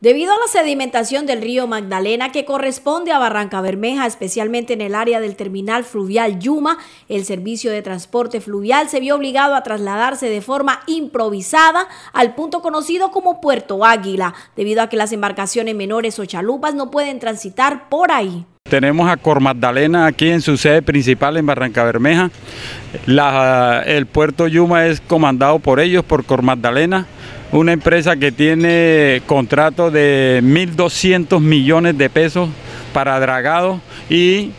Debido a la sedimentación del río Magdalena, que corresponde a Barrancabermeja, especialmente en el área del terminal fluvial Yuma, el servicio de transporte fluvial se vio obligado a trasladarse de forma improvisada al punto conocido como Puerto Águila, debido a que las embarcaciones menores o chalupas no pueden transitar por ahí. Tenemos a Cormagdalena aquí en su sede principal en Barrancabermeja. El puerto Yuma es comandado por ellos, por Cormagdalena, una empresa que tiene contrato de 1.200 millones de pesos para dragado y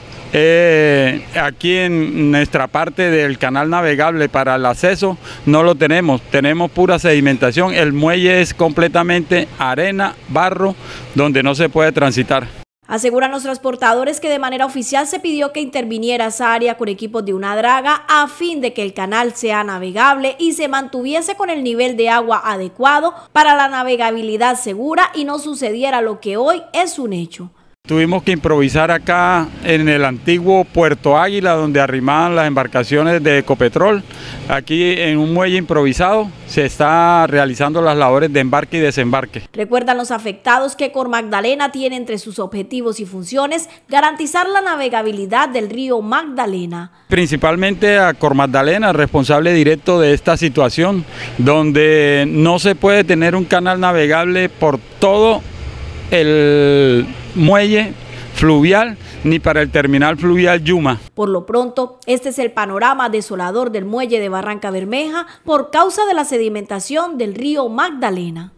aquí en nuestra parte del canal navegable para el acceso no lo tenemos, tenemos pura sedimentación, el muelle es completamente arena, barro, donde no se puede transitar. Aseguran los transportadores que de manera oficial se pidió que interviniera esa área con equipos de una draga a fin de que el canal sea navegable y se mantuviese con el nivel de agua adecuado para la navegabilidad segura y no sucediera lo que hoy es un hecho. Tuvimos que improvisar acá en el antiguo Puerto Águila, donde arrimaban las embarcaciones de Ecopetrol. Aquí en un muelle improvisado se está realizando las labores de embarque y desembarque. Recuerdan los afectados que Cormagdalena tiene entre sus objetivos y funciones garantizar la navegabilidad del río Magdalena. Principalmente a Cormagdalena, responsable directo de esta situación, donde no se puede tener un canal navegable por todo el muelle fluvial ni para el terminal fluvial Yuma. Por lo pronto, este es el panorama desolador del muelle de Barrancabermeja por causa de la sedimentación del río Magdalena.